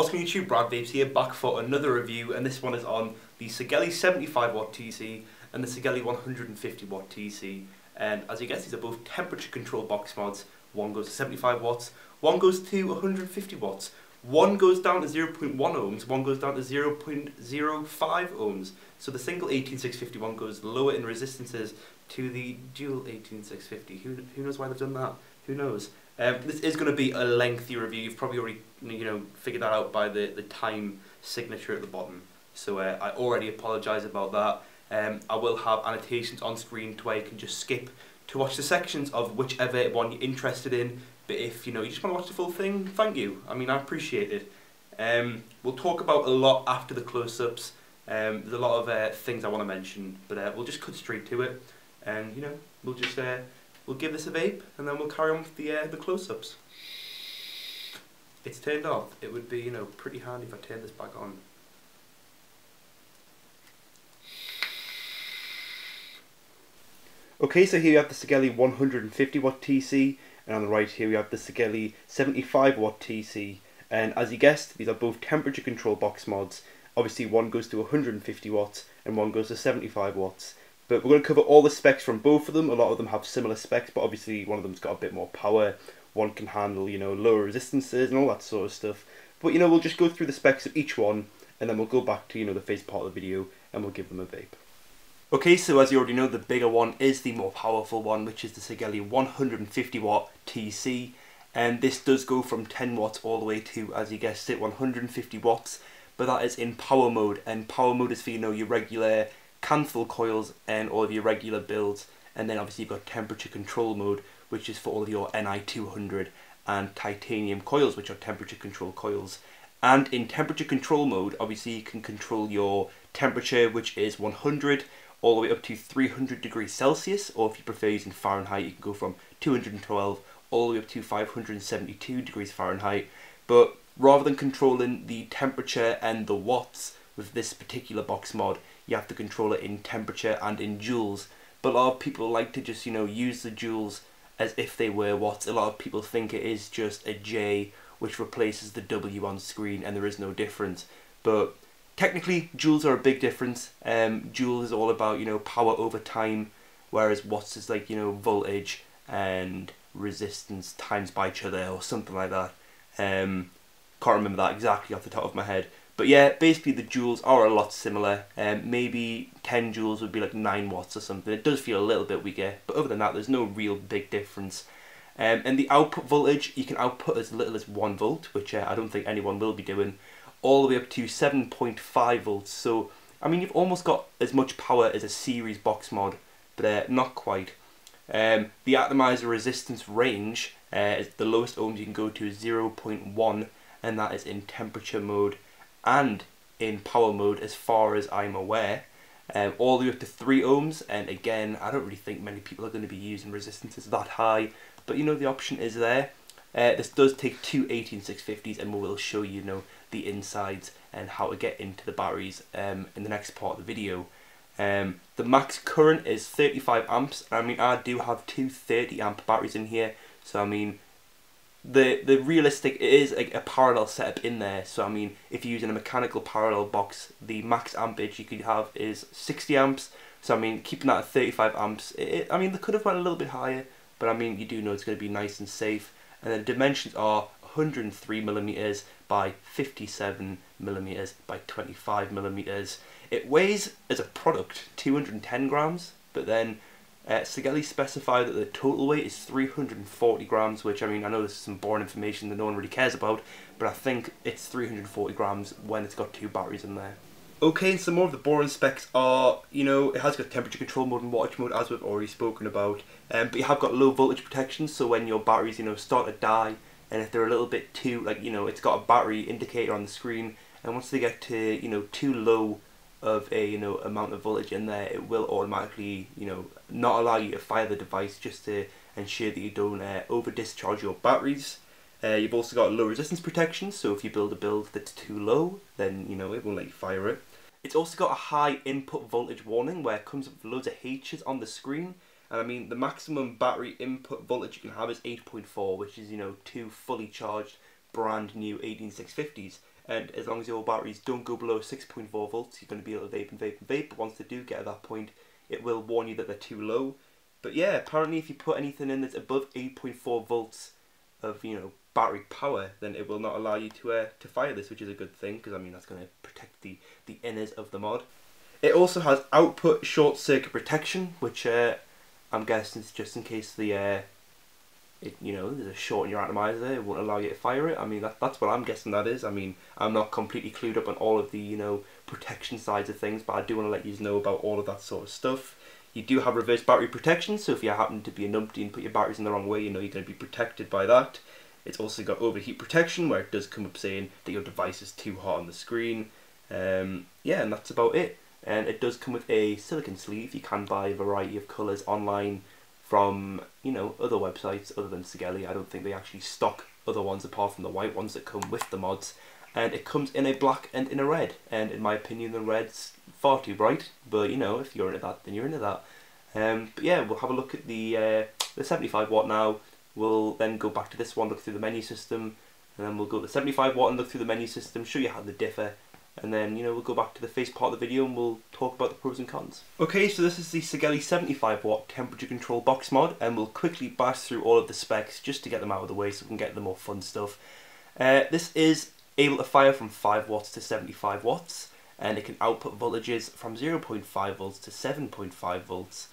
What's going on YouTube, Brad Vapes here, back for another review, and this one is on the Sigelei 75 watt TC and the Sigelei 150 watt TC. And as you guess, these are both temperature control box mods. One goes to 75 watts, one goes to 150 watts, one goes down to 0.1 ohms, one goes down to 0.05 ohms. So the single 18651 goes lower in resistances to the dual 18650. Who knows why they've done that? Who knows? This is going to be a lengthy review. You've probably already figured that out by the time signature at the bottom. So I already apologise about that. I will have annotations on screen to where you can just skip to watch the sections of whichever one you're interested in. But if you just want to watch the full thing, thank you. I mean, I appreciate it. We'll talk about a lot after the close-ups. There's a lot of things I want to mention, but we'll just cut straight to it, and we'll just. We'll give this a vape, and then we'll carry on with the close-ups. It's turned off. It would be, pretty handy if I turned this back on. Okay, so here we have the Sigelei 150 watt TC, and on the right here we have the Sigelei 75 watt TC. And as you guessed, these are both temperature control box mods. Obviously, one goes to 150 watts, and one goes to 75 watts. But we're going to cover all the specs from both of them. A lot of them have similar specs, but obviously one of them's got a bit more power. One can handle, lower resistances and all that sort of stuff. But, we'll just go through the specs of each one, and then we'll go back to, the first part of the video, and we'll give them a vape. Okay, so as you already know, the bigger one is the more powerful one, which is the Sigelei 150 watt TC. And this does go from 10 watts all the way to, as you guessed it, 150 watts. But that is in power mode, and power mode is for, your regular cancel coils and all of your regular builds, and then obviously you've got temperature control mode, which is for all of your NI200 and titanium coils, which are temperature control coils. And in temperature control mode, obviously you can control your temperature, which is 100 all the way up to 300 degrees Celsius, or if you prefer using Fahrenheit, you can go from 212 all the way up to 572 degrees Fahrenheit. But rather than controlling the temperature and the watts with this particular box mod, you have to control it in temperature and in joules. But a lot of people like to just, use the joules as if they were watts. A lot of people think it is just a J which replaces the W on screen, and there is no difference. But technically, joules are a big difference. Joules is all about, power over time, whereas watts is like, voltage and resistance times by each other or something like that. Can't remember that exactly off the top of my head. But yeah, basically the joules are a lot similar. Maybe 10 joules would be like 9 watts or something. It does feel a little bit weaker, but other than that, there's no real big difference. And the output voltage, you can output as little as 1 volt, which I don't think anyone will be doing, all the way up to 7.5 volts. So, I mean, you've almost got as much power as a series box mod, but not quite. The atomizer resistance range, is the lowest ohms you can go to is 0.1, and that is in temperature mode and in power mode, as far as I'm aware, all the way up to 3 ohms. And again, I don't really think many people are going to be using resistances that high, but the option is there. This does take two 18650s, and we will show the insides and how to get into the batteries in the next part of the video. The max current is 35 amps. I mean, I do have two 30 amp batteries in here, so I mean, the realistic, it is a parallel setup in there. So I mean, if you're using a mechanical parallel box, the max ampage you could have is 60 amps. So I mean, keeping that at 35 amps, I mean, they could have went a little bit higher, but I mean, you do know it's going to be nice and safe. And the dimensions are 103mm by 57mm by 25mm. It weighs as a product 210 grams, but then Sigelei specified that the total weight is 340 grams, which, I mean, I know this is some boring information that no one really cares about, but I think it's 340 grams when it's got two batteries in there. Okay, and some more of the boring specs are, it has got temperature control mode and wattage mode, as we've already spoken about, but you have got low voltage protection, so when your batteries, start to die, and if they're a little bit too, it's got a battery indicator on the screen, and once they get to, too low of a amount of voltage in there, it will automatically not allow you to fire the device, just to ensure that you don't over discharge your batteries. You've also got low resistance protection, so if you build a build that's too low, then it won't let you fire it. It's also got a high input voltage warning where it comes up with loads of H's on the screen, and I mean the maximum battery input voltage you can have is 8.4, which is two fully charged brand new 18650s, and as long as your batteries don't go below 6.4 volts, you're going to be able to vape and vape and vape, but once they do get at that point, it will warn you that they're too low. But yeah, apparently if you put anything in that's above 8.4 volts of, you know, battery power, then it will not allow you to fire this, which is a good thing, because I mean that's going to protect the inners of the mod. It also has output short circuit protection, which I'm guessing is just in case the you know, there's a short in your atomizer, it won't allow you to fire it. I mean that's what I'm guessing that is. I mean, I'm not completely clued up on all of the, you know, protection sides of things, but I do want to let you know about all of that sort of stuff. You do have reverse battery protection, so if you happen to be a numpty and put your batteries in the wrong way, you know you're going to be protected by that. It's also got overheat protection, where it does come up saying that your device is too hot on the screen. Yeah, and that's about it. And it does come with a silicone sleeve. You can buy a variety of colours online from, you know, other websites other than Sigelei. I don't think they actually stock other ones apart from the white ones that come with the mods. And it comes in a black and in a red. And in my opinion, the red's far too bright. But, you know, if you're into that, then you're into that. But yeah, we'll have a look at the 75 watt now. We'll then go back to this one, look through the menu system, and then we'll go to the 75 watt and look through the menu system, show you how they differ, and then, you know, we'll go back to the face part of the video and we'll talk about the pros and cons. Okay, so this is the Sigelei 75 watt temperature control box mod, and we'll quickly bash through all of the specs just to get them out of the way so we can get the more fun stuff. This is able to fire from 5 watts to 75 watts, and it can output voltages from 0.5 volts to 7.5 volts.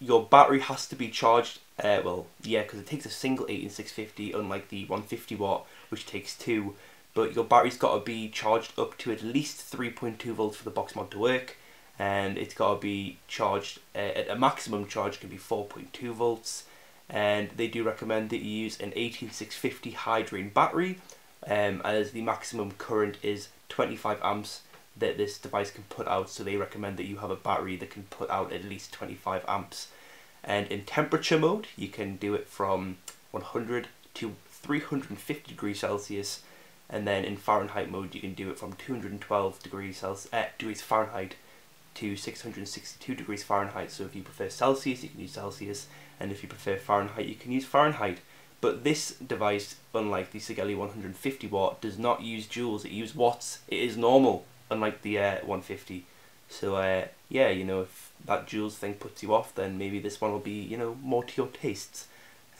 Your battery has to be charged, well, yeah, because it takes a single 18650, unlike the 150 watt, which takes two, but your battery's got to be charged up to at least 3.2 volts for the box mod to work, and it's got to be charged, at a maximum charge can be 4.2 volts, and they do recommend that you use an 18650 high drain battery, as the maximum current is 25 amps that this device can put out, so they recommend that you have a battery that can put out at least 25 amps. And in temperature mode, you can do it from 100 to 350 degrees Celsius, and then in Fahrenheit mode, you can do it from 212 degrees Celsius, degrees Fahrenheit to 662 degrees Fahrenheit. So if you prefer Celsius, you can use Celsius, and if you prefer Fahrenheit, you can use Fahrenheit. But this device, unlike the Sigelei 150 watt, does not use joules, it uses watts. It is normal, unlike the 150. So yeah, you know, if that joules thing puts you off, then maybe this one will be, you know, more to your tastes.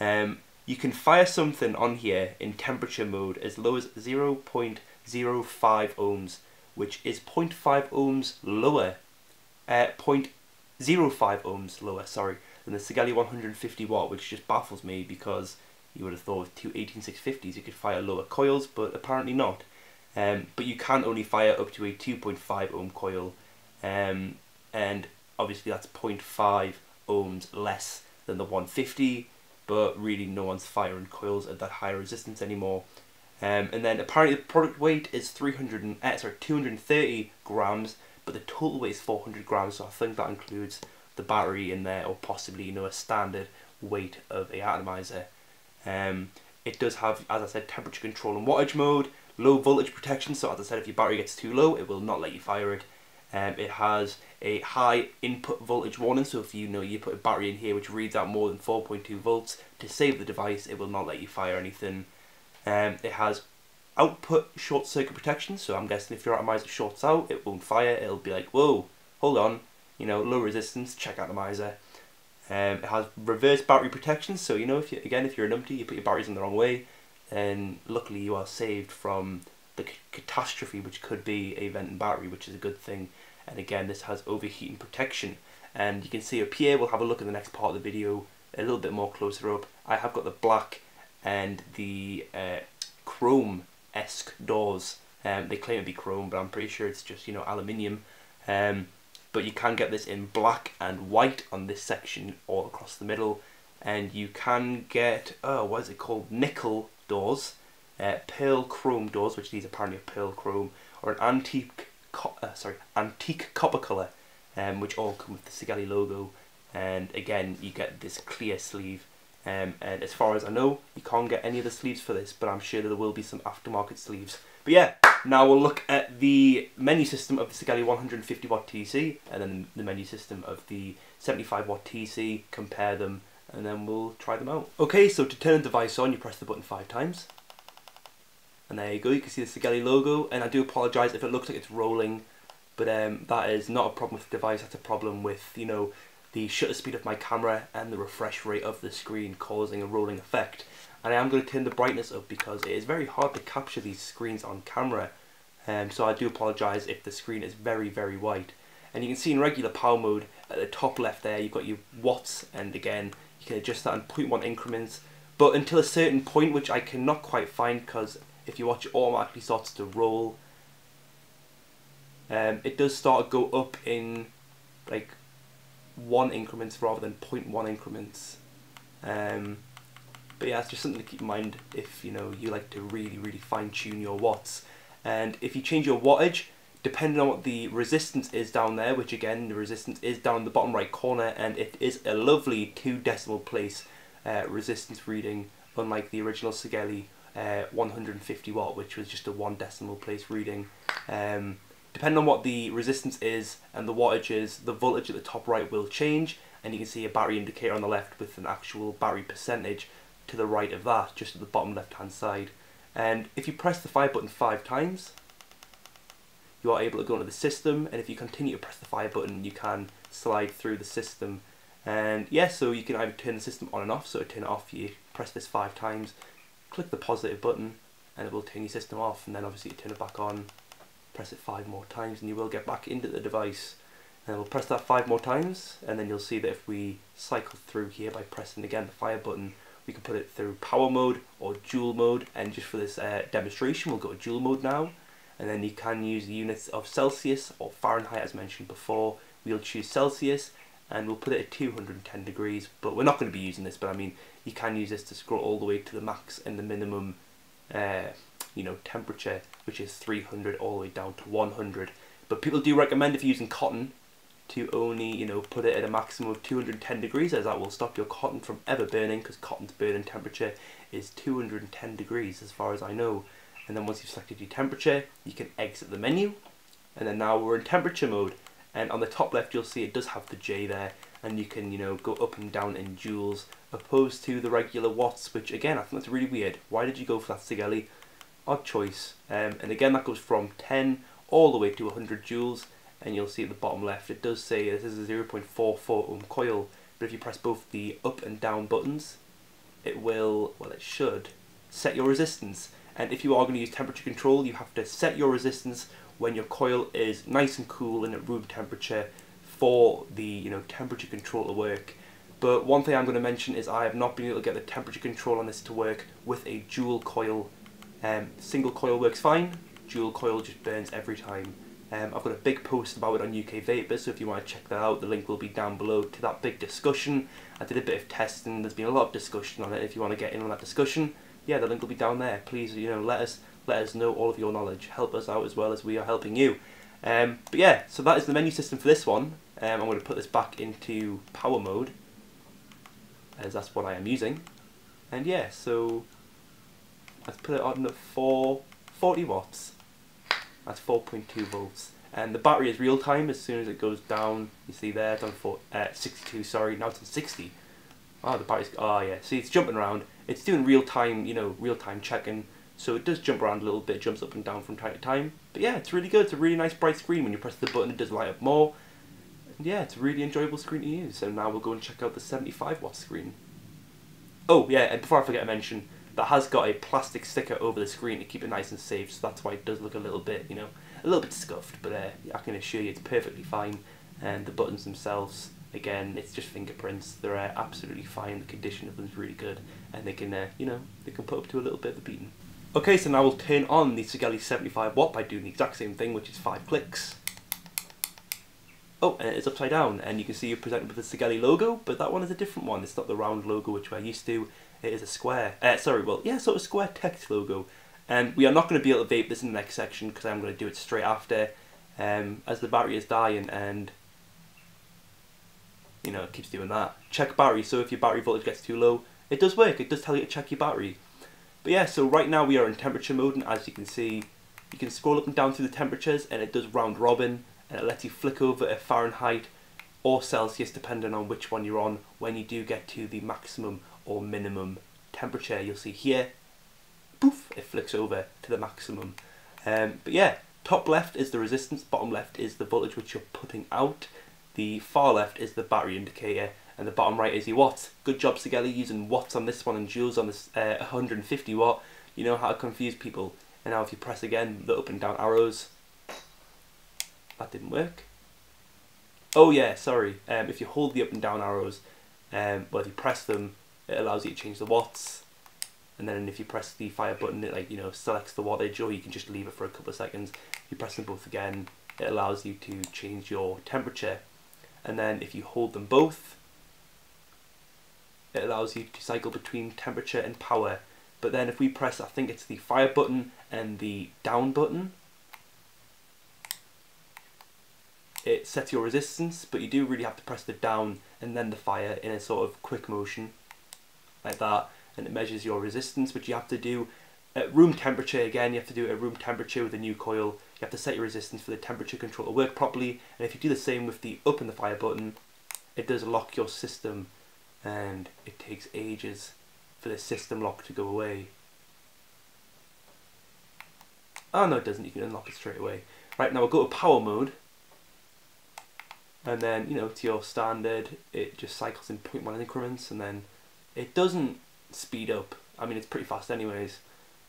You can fire something on here in temperature mode as low as 0.05 ohms, which is 0.5 ohms lower, 0.05 ohms lower, sorry, than the Sigelei 150 watt, which just baffles me, because you would have thought with two 18650s you could fire lower coils, but apparently not. But you can only fire up to a 2.5 ohm coil, and obviously that's 0.5 ohms less than the 150, but really no one's firing coils at that high resistance anymore. And then apparently the product weight is 230 grams, but the total weight is 400 grams, so I think that includes the battery in there, or possibly, you know, a standard weight of a atomizer. It does have, as I said, temperature control and wattage mode, low voltage protection, so as I said, if your battery gets too low, it will not let you fire it. It has a high input voltage warning, so if you know you put a battery in here which reads out more than 4.2 volts to save the device, it will not let you fire anything. It has output short circuit protection, so I'm guessing if your atomizer shorts out, it won't fire, it'll be like, whoa, hold on, you know, low resistance, check atomizer. It has reverse battery protection, so, you know, if you, again, if you're a numpty, you put your batteries in the wrong way, and luckily you are saved from the catastrophe which could be a venting battery, which is a good thing. And again, this has overheating protection, and you can see up here, we'll have a look in the next part of the video a little bit more closer up. I have got the black and the chrome-esque doors, they claim to be chrome, but I'm pretty sure it's just, you know, aluminium. But you can get this in black and white on this section all across the middle, and you can get, oh, what is it called, nickel doors, pearl chrome doors, which these apparently are pearl chrome, or an antique copper colour, which all come with the Sigelei logo. And again, you get this clear sleeve, and as far as I know, you can't get any of the sleeves for this, but I'm sure there will be some aftermarket sleeves. But yeah, now we'll look at the menu system of the Sigelei 150 watt TC, and then the menu system of the 75 watt TC, compare them, and then we'll try them out. Okay, so to turn the device on, you press the button 5 times. And there you go, you can see the Sigelei logo, and I do apologise if it looks like it's rolling, but that is not a problem with the device, that's a problem with, you know, the shutter speed of my camera and the refresh rate of the screen causing a rolling effect. And I am going to turn the brightness up because it is very hard to capture these screens on camera, so I do apologise if the screen is very, very wide. And you can see in regular power mode, at the top left there, you've got your watts, and again, you can adjust that in 0.1 increments, but until a certain point, which I cannot quite find, because if you watch, it automatically starts to roll. It does start to go up in like 1 increments rather than 0.1 increments. But yeah, it's just something to keep in mind if you know you like to really, really fine tune your watts. And if you change your wattage, depending on what the resistance is down there, which again the resistance is down the bottom right corner, and it is a lovely 2 decimal place resistance reading, unlike the original Sigelei 150 watt, which was just a 1 decimal place reading. Depending on what the resistance is and the wattage is, the voltage at the top right will change, and you can see a battery indicator on the left with an actual battery percentage to the right of that, just at the bottom left hand side. And if you press the fire button 5 times, you are able to go into the system, and if you continue to press the fire button, you can slide through the system. And yeah, so you can either turn the system on and off, so to turn it off you press this 5 times, click the positive button, and it will turn your system off, and then obviously you turn it back on, press it 5 more times, and you will get back into the device. And we'll press that 5 more times, and then you'll see that if we cycle through here by pressing again the fire button, we can put it through power mode or dual mode, and just for this demonstration we'll go to dual mode now. And then you can use the units of Celsius or Fahrenheit as mentioned before. We'll choose Celsius, and we'll put it at 210 degrees, but we're not going to be using this, but I mean, you can use this to scroll all the way to the max and the minimum you know, temperature, which is 300 all the way down to 100. But people do recommend, if you're using cotton, to only, you know, put it at a maximum of 210 degrees, as that will stop your cotton from ever burning, because cotton's burning temperature is 210 degrees as far as I know. And then once you've selected your temperature, you can exit the menu, and then now we're in temperature mode. And on the top left you'll see it does have the J there, and you can, you know, go up and down in joules, opposed to the regular watts, which again I think that's really weird. Why did you go for that, Sigelei? Odd choice. And again that goes from 10 all the way to 100 joules, and you'll see at the bottom left it does say this is a 0.44 ohm coil, but if you press both the up and down buttons, it will, well, it should set your resistance. And if you are going to use temperature control, you have to set your resistance when your coil is nice and cool and at room temperature for the, you know, temperature control to work. But one thing I'm going to mention is I have not been able to get the temperature control on this to work with a dual coil. Single coil works fine, dual coil just burns every time. I've got a big post about it on UK Vapers, so if you want to check that out, the link will be down below to that big discussion. I did a bit of testing, there's been a lot of discussion on it. If you want to get in on that discussion, yeah, the link will be down there. Please, you know, let us know all of your knowledge. Help us out as well as we are helping you. But yeah, so that is the menu system for this one. I'm going to put this back into power mode, as that's what I am using. And yeah, so let's put it on at 40 watts. That's 4.2 volts. And the battery is real time. As soon as it goes down, you see there, it's on 62, sorry, now it's on 60. Oh, the battery's, oh yeah, see it's jumping around. It's doing real time, you know, real time checking. So it does jump around a little bit, jumps up and down from time to time. But yeah, it's really good. It's a really nice bright screen. When you press the button, it does light up more. And yeah, it's a really enjoyable screen to use. So now we'll go and check out the 75 watt screen. Oh yeah, and before I forget to mention, that has got a plastic sticker over the screen to keep it nice and safe. So that's why it does look a little bit, you know, a little bit scuffed. But I can assure you it's perfectly fine. And the buttons themselves, again, it's just fingerprints. They're absolutely fine. The condition of them is really good, and they can, you know, they can put up to a little bit of the beating. Okay, so now we'll turn on the Sigelei 75 watt by doing the exact same thing, which is 5 clicks. Oh, and it's upside down, and you can see you're presented with the Sigelei logo, but that one is a different one. It's not the round logo which we're used to. It is a square. Sorry, well, yeah, sort of square text logo. And we are not going to be able to vape this in the next section because I'm going to do it straight after, as the battery is dying and, you know, it keeps doing that. Check battery, so if your battery voltage gets too low, it does work, it does tell you to check your battery. But yeah, so right now we are in temperature mode, and as you can see, you can scroll up and down through the temperatures, and it does round robin, and it lets you flick over to Fahrenheit or Celsius depending on which one you're on when you do get to the maximum or minimum temperature. You'll see here, poof, it flicks over to the maximum. But yeah, top left is the resistance, bottom left is the voltage which you're putting out, the far left is the battery indicator, and the bottom right is your watts. Good job, Sigelei, using watts on this one and joules on this 150 watt. You know how to confuse people. And now if you press again, the up and down arrows. That didn't work. Oh yeah, sorry. If you hold the up and down arrows, well, if you press them, it allows you to change the watts. And then if you press the fire button, it selects the wattage, or you can just leave it for a couple of seconds. If you press them both again, it allows you to change your temperature. And then if you hold them both, it allows you to cycle between temperature and power. But then if we press, I think it's the fire button and the down button, it sets your resistance, but you do really have to press the down and then the fire in a sort of quick motion like that, and it measures your resistance, which you have to do at room temperature. Again, you have to do it at room temperature with a new coil. You have to set your resistance for the temperature control to work properly, and if you do the same with the up and the fire button, it does lock your system, and it takes ages for the system lock to go away. Oh no, it doesn't, you can unlock it straight away. Right, now we'll go to power mode, and then, to your standard, it just cycles in 0.1 increments, and then it doesn't speed up. I mean, it's pretty fast anyways,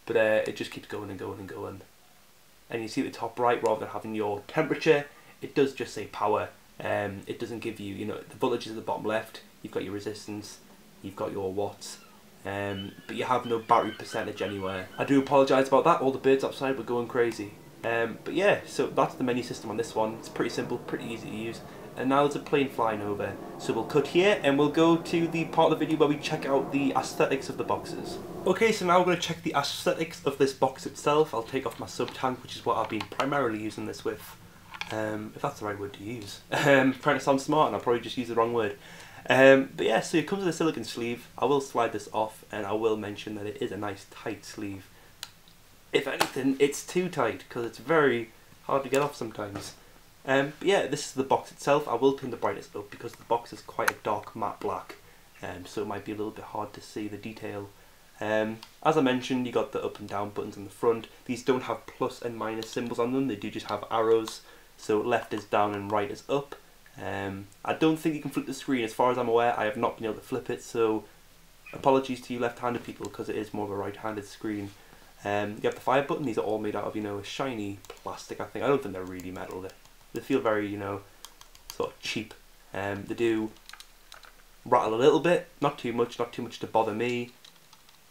but it just keeps going and going and going. And you see the top right, rather than having your temperature, it does just say power. It doesn't give you, the voltage is at the bottom left, you've got your resistance, you've got your watts, but you have no battery percentage anywhere. I do apologise about that, all the birds outside were going crazy. But yeah, so that's the menu system on this one. It's pretty simple, pretty easy to use. And now there's a plane flying over. So we'll cut here and we'll go to the part of the video where we check out the aesthetics of the boxes. Okay, so now we're going to check the aesthetics of this box itself. I'll take off my sub tank, which is what I've been primarily using this with. If that's the right word to use. Trying to sound smart and I'll probably just use the wrong word. But yeah, so it comes with a silicone sleeve. I will slide this off and I will mention that it is a nice tight sleeve. If anything, it's too tight because it's very hard to get off sometimes. But yeah, this is the box itself. I will turn the brightness up because the box is quite a dark matte black, so it might be a little bit hard to see the detail. As I mentioned, you got the up and down buttons on the front. These don't have plus and minus symbols on them, they do just have arrows, so left is down and right is up. I don't think you can flip the screen, as far as I'm aware. I have not been able to flip it, so apologies to you left-handed people because it is more of a right-handed screen. You have the fire button. These are all made out of, shiny plastic, I think. I don't think they're really metal. They feel very, sort of cheap. They do rattle a little bit, not too much to bother me.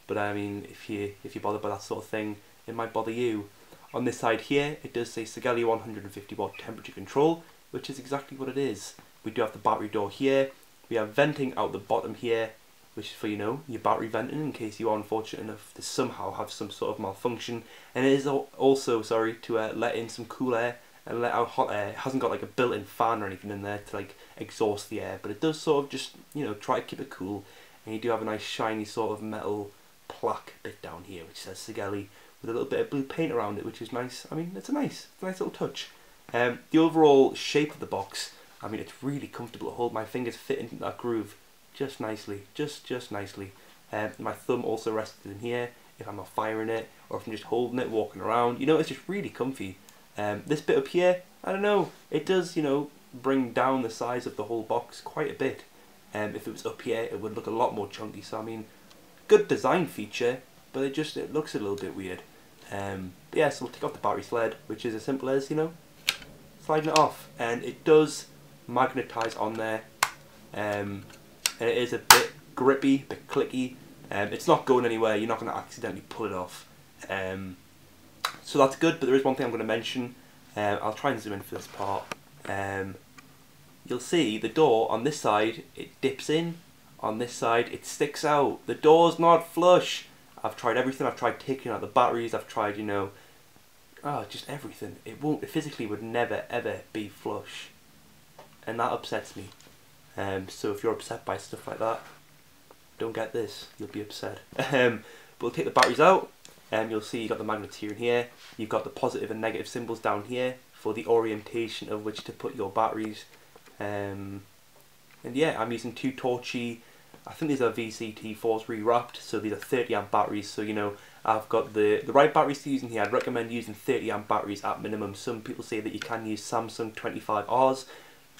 But I mean, if you're bothered by that sort of thing, it might bother you. On this side here, it does say Sigelei 150 watt temperature control, which is exactly what it is. We do have the battery door here. We have venting out the bottom here, which is for, your battery venting in case you are unfortunate enough to somehow have some sort of malfunction. And it is also, sorry, to let in some cool air and let out hot air. It hasn't got like a built-in fan or anything in there to exhaust the air, but it does sort of just, try to keep it cool. And you do have a nice shiny sort of metal plaque bit down here, which says Sigelei with a little bit of blue paint around it, which is nice. I mean, it's a nice little touch. The overall shape of the box, I mean, it's really comfortable to hold. My fingers fit into that groove just nicely, just nicely. My thumb also rested in here if I'm not firing it, or if I'm just holding it, walking around. It's just really comfy. This bit up here, I don't know, it does, bring down the size of the whole box quite a bit. If it was up here, it would look a lot more chunky. So, I mean, good design feature, but it looks a little bit weird. But yeah, so we'll take off the battery sled, which is as simple as, sliding it off, and it does magnetize on there, and it is a bit grippy, a bit clicky. It's not going anywhere, you're not going to accidentally pull it off, so that's good. But there is one thing I'm going to mention. I'll try and zoom in for this part. You'll see the door on this side, it dips in, on this side it sticks out. The door's not flush. I've tried everything. I've tried taking out the batteries, I've tried, just everything. It physically would never ever be flush, and that upsets me. So if you're upset by stuff like that, don't get this, you'll be upset. We'll take the batteries out, and you'll see you've got the magnets here and here. You've got the positive and negative symbols down here for the orientation of which to put your batteries. And yeah, I'm using two torchy I think these are VCT4s rewrapped, so these are 30 amp batteries. So, you know, I've got the right batteries to use in here. I'd recommend using 30 amp batteries at minimum. Some people say that you can use Samsung 25Rs.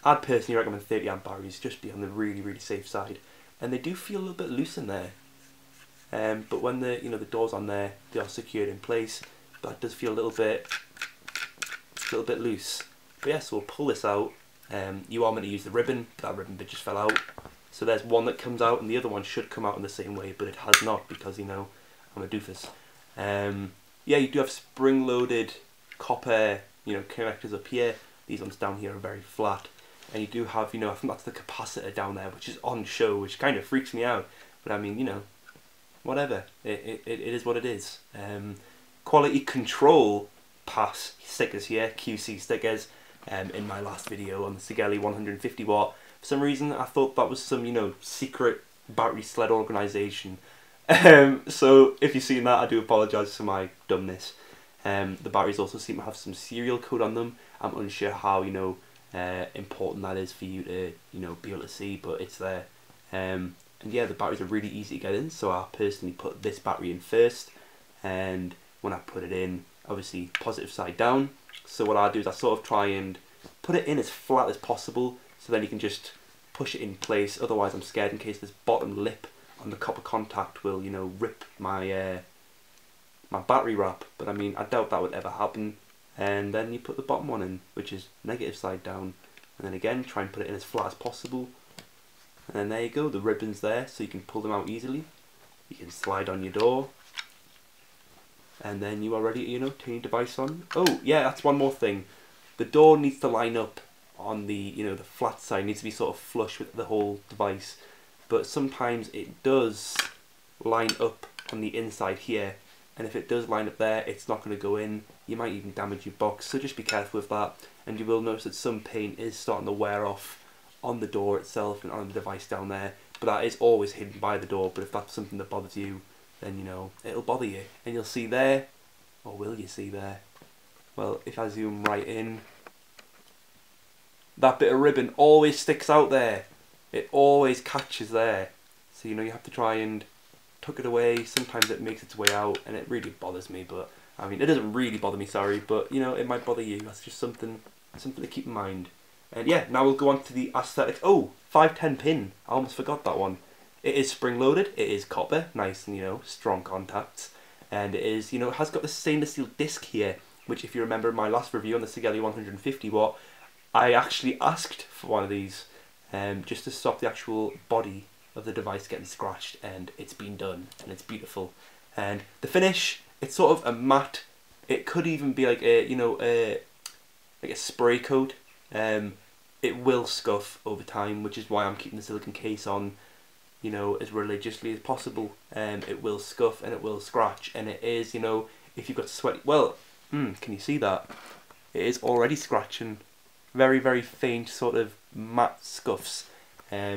I'd personally recommend 30 amp batteries, just be on the really, really safe side. And they do feel a little bit loose in there. But when the, you know, the door's on there, they are secured in place. But that does feel a little bit loose. But yeah, so we'll pull this out. You are meant to use the ribbon, but that ribbon bit just fell out. So there's one that comes out and the other one should come out in the same way, but it has not, because, you know, I'm a doofus. Yeah, you do have spring-loaded copper, you know, connectors up here. These ones down here are very flat. And you do have, you know, I think that's the capacitor down there, which is on show, which kind of freaks me out. But I mean, you know, whatever. It is what it is. Quality control pass stickers here, QC stickers. In my last video on the Sigelei 150 watt. For some reason, I thought that was some, you know, secret battery sled organisation. So if you've seen that, I do apologise for my dumbness. The batteries also seem to have some serial code on them. I'm unsure how, you know, important that is for you to, you know, be able to see, but it's there. And yeah, the batteries are really easy to get in, so I personally put this battery in first. And when I put it in, obviously positive side down. So what I do is I sort of try and put it in as flat as possible, so then you can just push it in place. Otherwise, I'm scared in case this bottom lip on the copper contact will, you know, rip my my battery wrap. But I mean, I doubt that would ever happen. And then you put the bottom one in, which is negative side down. And then again, try and put it in as flat as possible. And then there you go, the ribbon's there, so you can pull them out easily. You can slide on your door. And then you are ready to, you know, turn your device on. Oh, yeah, that's one more thing. The door needs to line up on the, you know, the flat side. It needs to be sort of flush with the whole device. But sometimes it does line up on the inside here. And if it does line up there, it's not going to go in. You might even damage your box. So just be careful with that. And you will notice that some paint is starting to wear off on the door itself and on the device down there. But that is always hidden by the door. But if that's something that bothers you, then, you know, it'll bother you. And you'll see there, or will you see there? Well, if I zoom right in, that bit of ribbon always sticks out there. It always catches there. So, you know, you have to try and tuck it away. Sometimes it makes its way out, and it really bothers me. But, I mean, it doesn't really bother me, sorry. But, you know, it might bother you. That's just something to keep in mind. And, yeah, now we'll go on to the aesthetic. Oh, 510 pin. I almost forgot that one. It is spring-loaded, it is copper, nice and, you know, strong contacts. And it is, you know, it has got the stainless steel disc here, which, if you remember my last review on the Sigelei 150 watt, I actually asked for one of these, just to stop the actual body of the device getting scratched, and it's been done, and it's beautiful. And the finish, it's sort of a matte, it could even be like a, you know, like a spray coat. It will scuff over time, which is why I'm keeping the silicone case on, you know, as religiously as possible. It will scuff and it will scratch, and it is, you know, if you've got sweaty, well, can you see that? It is already scratching, very, very faint sort of matte scuffs. Yeah,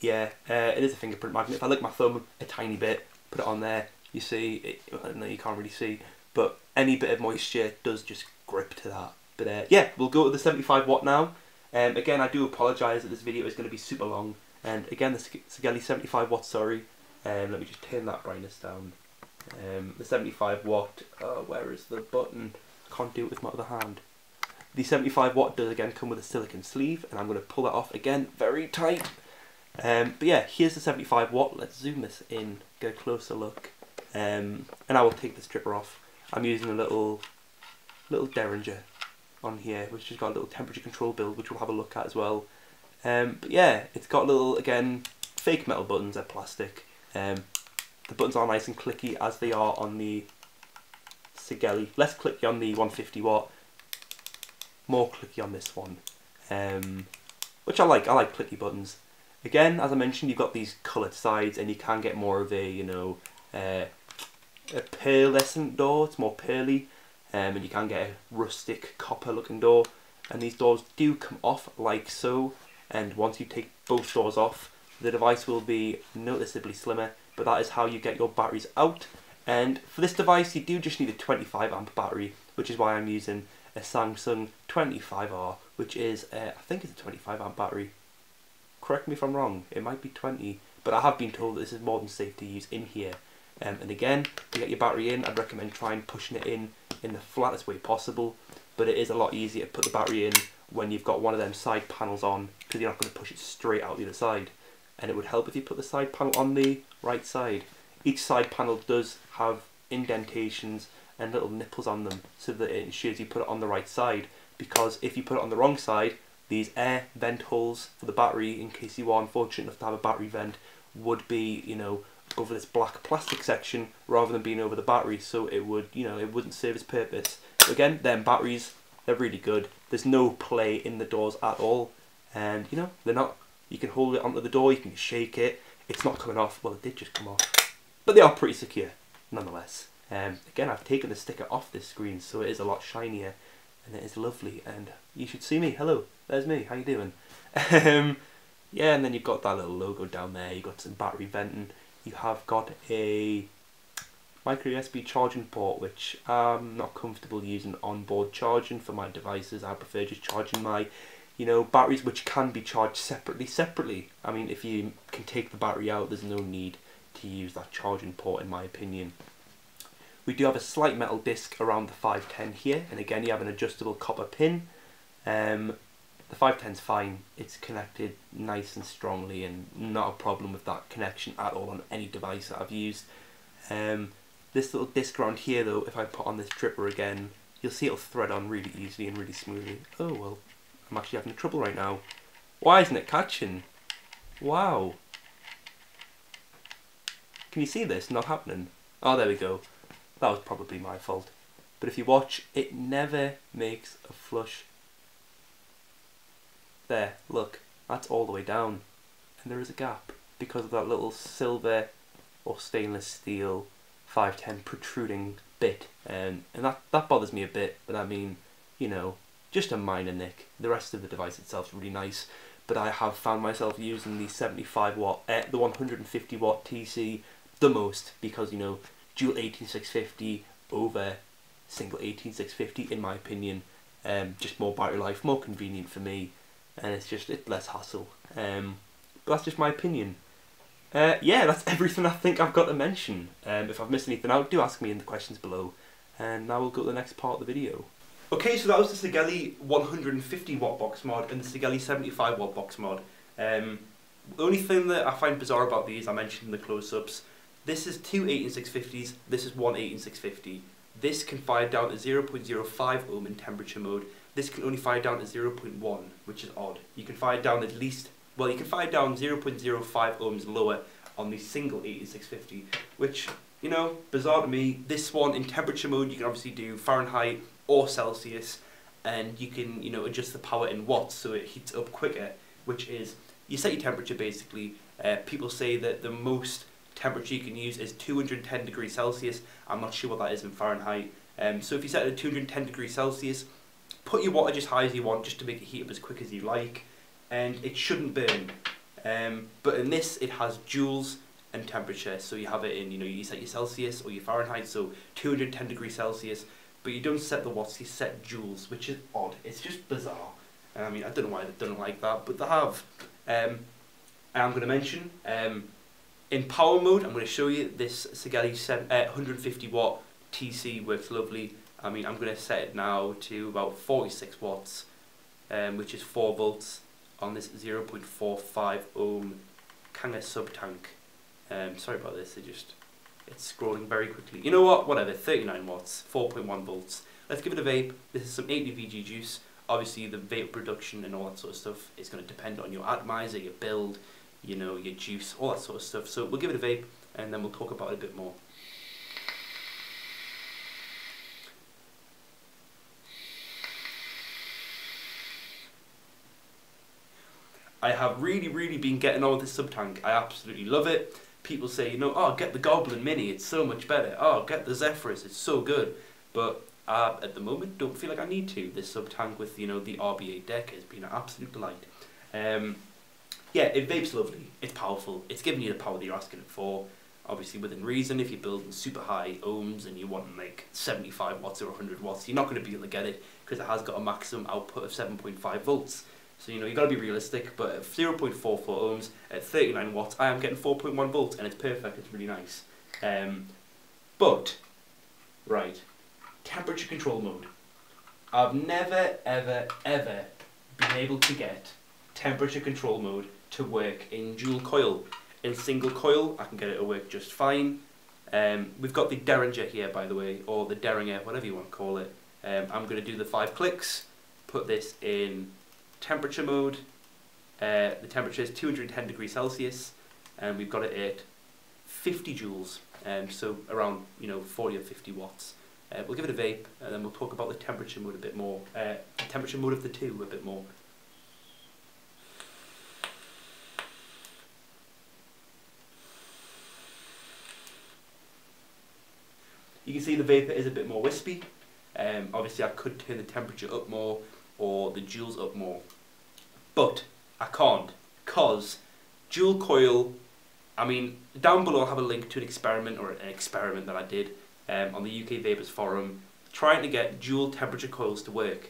it is a fingerprint magnet. If I lick my thumb a tiny bit, put it on there, you see, it, no, you can't really see, but any bit of moisture does just grip to that. But yeah, we'll go to the 75 watt now. Again, I do apologise that this video is going to be super long. And again, the Sigelei 75 watt, sorry. Let me just turn that brightness down. The 75 watt, where is the button? Can't do it with my other hand. The 75 watt does again come with a silicone sleeve, and I'm going to pull that off again, very tight. But yeah, here's the 75 watt. Let's zoom this in, get a closer look. And I will take the stripper off. I'm using a little Derringer on here, which has got a little temperature control build, which we'll have a look at as well. But yeah, it's got little, again, fake metal buttons, they're plastic. The buttons are nice and clicky as they are on the Sigelei. Less clicky on the 150 watt, more clicky on this one. Which I like clicky buttons. Again, as I mentioned, you've got these coloured sides, and you can get more of a, you know, a pearlescent door, it's more pearly. And you can get a rustic copper looking door. And these doors do come off like so, and once you take both doors off, the device will be noticeably slimmer. But that is how you get your batteries out. And for this device, you do just need a 25 amp battery, which is why I'm using a Samsung 25R, which is I think it's a 25 amp battery. correct me if I'm wrong, it might be 20, but I have been told that this is more than safe to use in here. And again, to get your battery in, I'd recommend trying pushing it in the flattest way possible, but it is a lot easier to put the battery in when you've got one of them side panels on, because you're not going to push it straight out the other side. And it would help if you put the side panel on the right side. Each side panel does have indentations and little nipples on them, so that it ensures you put it on the right side, because if you put it on the wrong side, these air vent holes for the battery, in case you are unfortunate enough to have a battery vent, would be, you know, over this black plastic section rather than being over the battery, so it would, you know, it wouldn't serve its purpose. But again, them batteries, they're really good. There's no play in the doors at all, and you know, they're not, you can hold it onto the door, you can shake it, it's not coming off. Well, it did just come off, but they are pretty secure nonetheless. Again, I've taken the sticker off this screen, so it is a lot shinier, and it is lovely, and you should see me. Hello, there's me, how you doing? Yeah, and then you've got that little logo down there, you've got some battery venting, you have got a micro USB charging port, which I'm not comfortable using onboard charging for my devices. I prefer just charging my, you know, batteries, which can be charged separately. I mean, if you can take the battery out, there's no need to use that charging port, in my opinion. We do have a slight metal disc around the 510 here, and again, you have an adjustable copper pin. The 510's fine, it's connected nice and strongly, and not a problem with that connection at all on any device that I've used. This little disc around here though, if I put on this dripper again, you'll see it'll thread on really easily and really smoothly. Oh well, I'm actually having trouble right now. Why isn't it catching? Wow. Can you see this not happening? Oh, there we go. That was probably my fault. But if you watch, it never makes a flush. There, look, that's all the way down, and there is a gap because of that little silver or stainless steel 510 protruding bit, and that bothers me a bit, but I mean, you know, just a minor nick. The rest of the device itself is really nice, but I have found myself using the 150 watt TC the most, because, you know, dual 18650 over single 18650 in my opinion. Just more battery life, more convenient for me. And it's less hassle, but that's just my opinion. Yeah, that's everything I think I've got to mention. If I've missed anything out, do ask me in the questions below, and now we'll go to the next part of the video. Okay, so that was the Sigelei 150 watt box mod and the Sigelei 75 watt box mod. The only thing that I find bizarre about these, I mentioned in the close-ups, this is two 18650s, this is one 18650. This can fire down to 0.05 ohm in temperature mode. This can only fire down to 0.1, which is odd. You can fire down at least, well, you can fire down 0.05 ohms lower on the single 18650, which, you know, bizarre to me. This one in temperature mode, you can obviously do Fahrenheit or Celsius, and you can, you know, adjust the power in watts so it heats up quicker, which is, you set your temperature basically. People say that the most temperature you can use is 210 degrees Celsius. I'm not sure what that is in Fahrenheit. So if you set it at 210 degrees Celsius, put your wattage as high as you want just to make it heat up as quick as you like, and it shouldn't burn. But in this, it has joules and temperature, so you have it in, you know, you set your Celsius or your Fahrenheit, so 210 degrees Celsius, but you don't set the watts, you set joules, which is odd. It's just bizarre. And I mean, I don't know why they've done it like that, but they have. And I'm going to mention, in power mode, I'm going to show you this Sigelei 150 watt TC works lovely. I mean, I'm going to set it now to about 46 watts, which is 4 volts on this 0.45 ohm Kanger Subtank. Sorry about this, it's scrolling very quickly. You know what, whatever, 39 watts, 4.1 volts. Let's give it a vape. This is some ADVG juice. Obviously, the vape production and all that sort of stuff is going to depend on your atomizer, your build, you know, your juice, all that sort of stuff. So we'll give it a vape, and then we'll talk about it a bit more. I have really been getting on with this Subtank. I absolutely love it. People say, you know, oh, get the Goblin Mini, it's so much better. Oh, get the Zephyrus, it's so good. But at the moment, don't feel like I need to. This Subtank with, you know, the RBA deck has been an absolute delight. Yeah, it vapes lovely. It's powerful. It's giving you the power that you're asking it for. Obviously, within reason, if you're building super high ohms and you want like 75 watts or 100 watts, you're not going to be able to get it because it has got a maximum output of 7.5 volts. So, you know, you've got to be realistic, but at 0.44 ohms, at 39 watts, I am getting 4.1 volts, and it's perfect, it's really nice. But, right, temperature control mode. I've never, ever been able to get temperature control mode to work in dual coil. In single coil, I can get it to work just fine. We've got the Derringer here, by the way, or the Derringer, whatever you want to call it. I'm going to do the 5 clicks, put this in temperature mode. The temperature is 210 degrees Celsius, and we've got it at 50 joules, so around, you know, 40 or 50 watts. We'll give it a vape, and then we'll talk about the temperature mode a bit more, the temperature mode of the two a bit more. You can see the vapour is a bit more wispy. Obviously I could turn the temperature up more or the joules up more, but I can't, because dual coil, I mean, down below I'll have a link to an experiment that I did on the UK Vapers forum, trying to get dual temperature coils to work.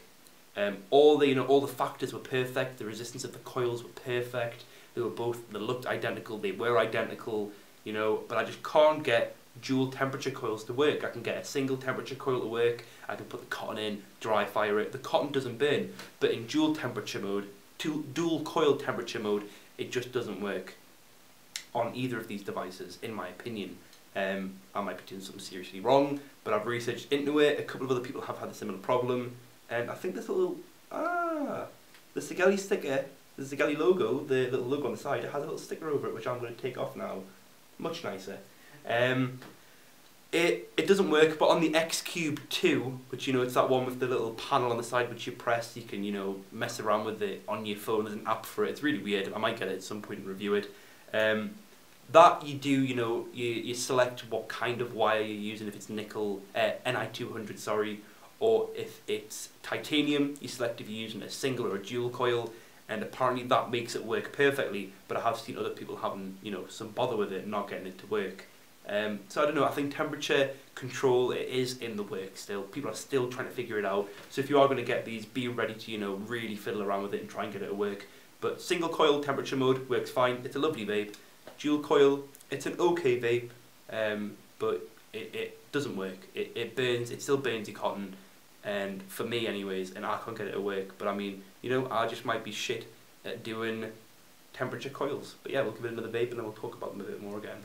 All the factors were perfect, the resistance of the coils were perfect, they looked identical, they were identical, you know, but I just can't get dual temperature coils to work. I can get a single temperature coil to work, I can put the cotton in, dry fire it, the cotton doesn't burn, but in dual temperature mode, dual coil temperature mode, it just doesn't work on either of these devices, in my opinion. I might be doing something seriously wrong, but I've researched into it, a couple of other people have had a similar problem, and I think this little, the Sigelei sticker, the Sigelei logo, the little logo on the side, it has a little sticker over it, which I'm going to take off now, much nicer. It doesn't work, but on the X-Cube 2, which, you know, it's that one with the little panel on the side which you press, you can, you know, mess around with it on your phone, there's an app for it, it's really weird, I might get it at some point and review it. That you do, you know, you select what kind of wire you're using, if it's nickel, NI200, sorry, or if it's titanium, you select if you're using a single or a dual coil, and apparently that makes it work perfectly, but I have seen other people having, you know, some bother with it and not getting it to work. So I don't know, I think temperature control, it is in the work still. People are still trying to figure it out. So if you are going to get these, be ready to, you know, really fiddle around with it and try and get it to work. But single coil temperature mode works fine. It's a lovely vape. Dual coil, it's an okay vape, but it doesn't work. It burns, it still burns your cotton, and for me anyways, and I can't get it to work. But I mean, you know, I just might be shit at doing temperature coils. But yeah, we'll give it another vape and then we'll talk about them a bit more again.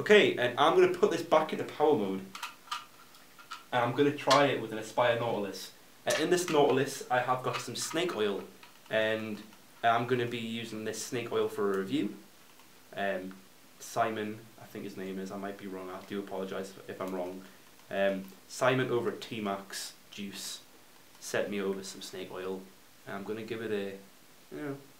Okay, and I'm going to put this back into power mode, and I'm going to try it with an Aspire Nautilus. In this Nautilus, I have got some snake oil, and I'm going to be using this snake oil for a review. Simon, I think his name is, I might be wrong, I do apologise if I'm wrong. Simon over at T-Max Juice sent me over some snake oil, and I'm going to give it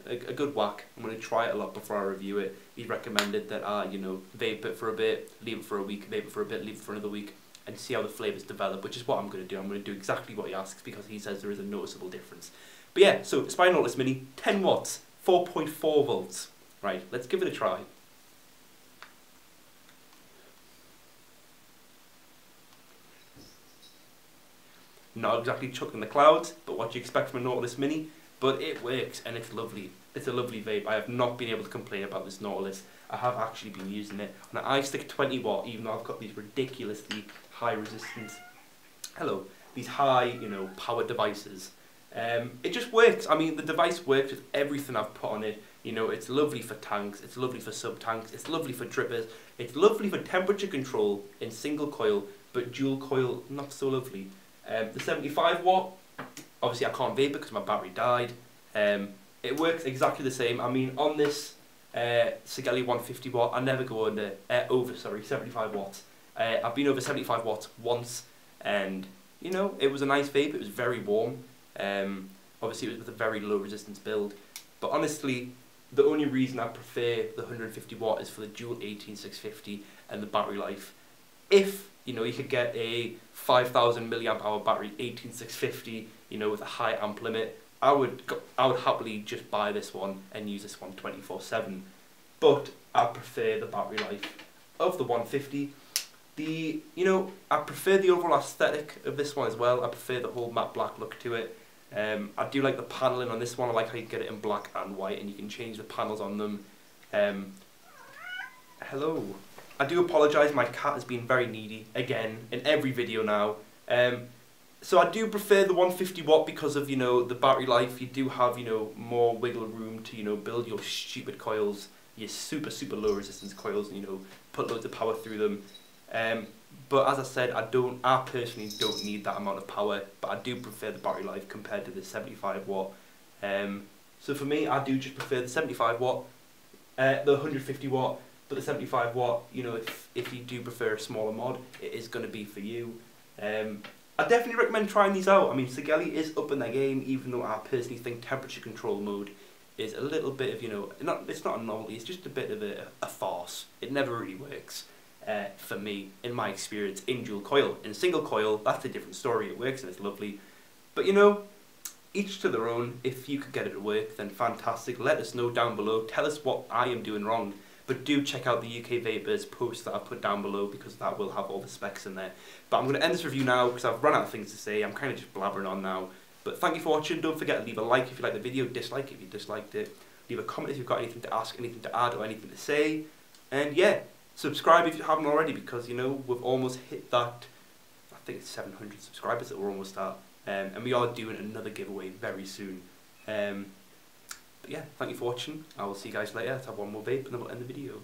a good whack. I'm going to try it a lot before I review it. He recommended that I, you know, vape it for a bit, leave it for a week, vape it for a bit, leave it for another week, and see how the flavours develop, which is what I'm going to do. I'm going to do exactly what he asks, because he says there is a noticeable difference. But yeah, so Aspire Nautilus Mini, 10 watts, 4.4 volts. Right, let's give it a try. Not exactly chucking the clouds, but what you expect from a Nautilus Mini. But it works, and it's lovely. It's a lovely vape. I have not been able to complain about this Nautilus. I have actually been using it on an iStick 20 watt, even though I've got these ridiculously high resistance, these high, you know, power devices. It just works. I mean, the device works with everything I've put on it. You know, it's lovely for tanks, it's lovely for sub tanks, it's lovely for drippers, it's lovely for temperature control in single coil, but dual coil, not so lovely. The 75 watt, obviously I can't vape it because my battery died. It works exactly the same. I mean, on this Sigelei 150 watt, I never go over 75 watts. I've been over 75 watts once, and you know, it was a nice vape. It was very warm. Obviously, it was with a very low resistance build. But honestly, the only reason I prefer the 150 watt is for the dual 18650 and the battery life. If you know, you could get a 5,000 milliamp hour battery, 18650, you know, with a high amp limit, I would happily just buy this one and use this one 24/7. But I prefer the battery life. of the 150. I prefer the overall aesthetic of this one as well. I prefer the whole matte black look to it. I do like the panelling on this one. I like how you get it in black and white, and you can change the panels on them. Hello. I do apologise, my cat has been very needy, again, in every video now. So I do prefer the 150 watt because of, the battery life. You do have, more wiggle room to, build your stupid coils, your super, super low resistance coils, and, put loads of power through them. But as I said, I personally don't need that amount of power, but I do prefer the battery life compared to the 75 watt. So for me, I do just prefer the 75 watt, the 150 watt, but the 75 watt, if you do prefer a smaller mod, it is going to be for you. I definitely recommend trying these out. I mean, Sigelei is up in their game, even though I personally think temperature control mode is a little bit of, it's not a novelty, it's just a bit of a farce. It never really works. For me, in my experience, in dual coil. In single coil, that's a different story, it works and it's lovely. But each to their own. If you could get it to work, then fantastic. Let us know down below, tell us what I am doing wrong. But do check out the UK Vapers post that I put down below, because that will have all the specs in there. But I'm going to end this review now, because I've run out of things to say, I'm kind of just blabbering on now. But thank you for watching, don't forget to leave a like if you liked the video, dislike if you disliked it. Leave a comment if you've got anything to ask, anything to add or anything to say. And yeah. Subscribe if you haven't already, because, we've almost hit that, I think it's 700 subscribers that we're almost at, and we are doing another giveaway very soon. But yeah, thank you for watching, I will see you guys later, let's have one more vape and then we'll end the video.